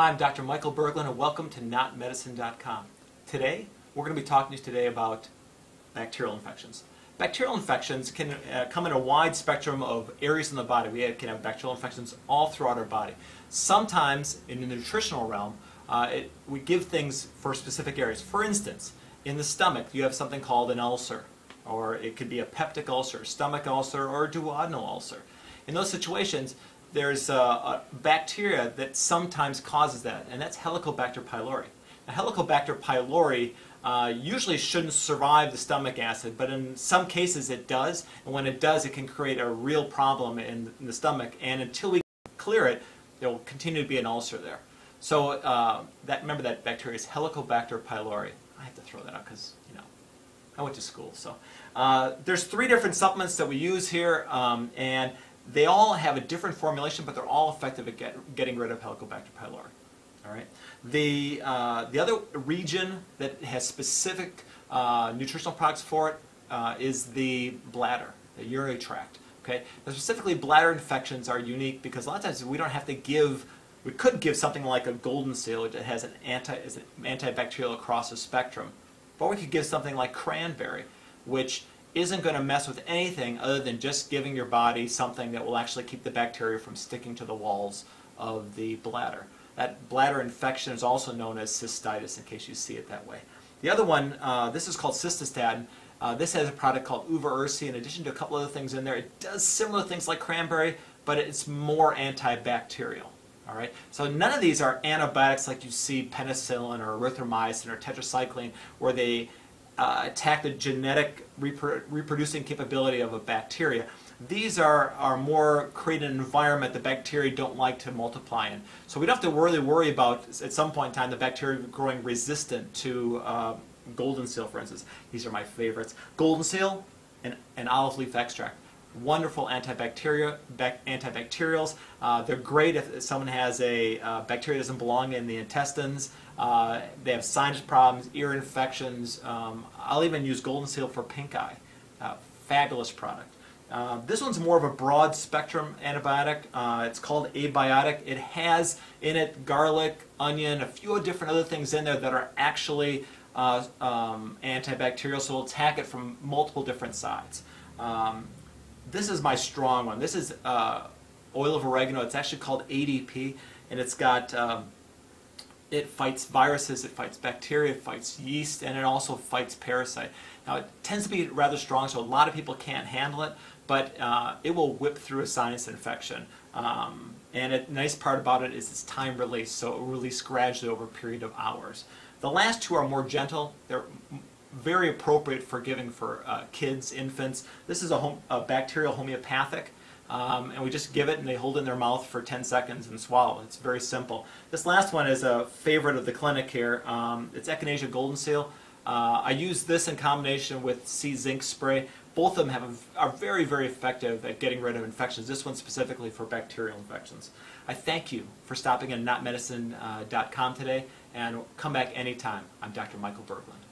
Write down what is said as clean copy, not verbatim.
Hi, I'm Dr. Michael Berglund, and welcome to NotMedicine.com. Today, we're going to be talking to you today about bacterial infections. Bacterial infections can come in a wide spectrum of areas in the body. We can have bacterial infections all throughout our body. Sometimes, in the nutritional realm, we give things for specific areas. For instance, in the stomach, you have something called an ulcer, or it could be a peptic ulcer, stomach ulcer, or a duodenal ulcer. In those situations, there's a bacteria that sometimes causes that, and that's Helicobacter pylori. Now, Helicobacter pylori usually shouldn't survive the stomach acid, but in some cases it does, and when it does, it can create a real problem in the stomach, and until we clear it, there will continue to be an ulcer there. So remember that bacteria is Helicobacter pylori. I have to throw that out because, you know, I went to school. So there's three different supplements that we use here, and they all have a different formulation, but they're all effective at getting rid of Helicobacter pylori. All right. The other region that has specific nutritional products for it is the bladder, the urinary tract. Okay. Now, specifically, bladder infections are unique because a lot of times we don't have to give. We could give something like a Golden Seal that has is an antibacterial across the spectrum, but we could give something like cranberry, which isn't going to mess with anything other than just giving your body something that will actually keep the bacteria from sticking to the walls of the bladder. That bladder infection is also known as cystitis, in case you see it that way. The other one, this is called Cystastatin. This has a product called Uva Ursi, in addition to a couple other things in there. It does similar things like cranberry, but it's more antibacterial. All right? So none of these are antibiotics like you see penicillin or erythromycin or tetracycline, where they attack the genetic reproducing capability of a bacteria. These are more create an environment the bacteria don't like to multiply in. So we don't have to really worry about, at some point in time, the bacteria growing resistant to Golden Seal, for instance. These are my favorites. Golden Seal and olive leaf extract. Wonderful antibacterials. They're great if someone has a bacteria that doesn't belong in the intestines. They have sinus problems, ear infections. I'll even use Golden Seal for pink eye. Fabulous product. This one's more of a broad spectrum antibiotic. It's called A-biotic. It has in it garlic, onion, a few different other things in there that are actually antibacterial, so it'll attack it from multiple different sides. This is my strong one. This is oil of oregano. It's actually called ADP, and it's got, it fights viruses, it fights bacteria, it fights yeast, and it also fights parasite. Now, it tends to be rather strong, so a lot of people can't handle it, but it will whip through a sinus infection. And a nice part about it is it's time release, so it will release gradually over a period of hours. The last two are more gentle. They're very appropriate for giving for kids, infants. This is a bacterial homeopathic, and we just give it and they hold it in their mouth for 10 seconds and swallow. It's very simple. This last one is a favorite of the clinic here. It's Echinacea Goldenseal. I use this in combination with C-Zinc spray. Both of them are very, very effective at getting rid of infections. This one specifically for bacterial infections. I thank you for stopping at NotMedicine.com today, and come back anytime. I'm Dr. Michael Berglund.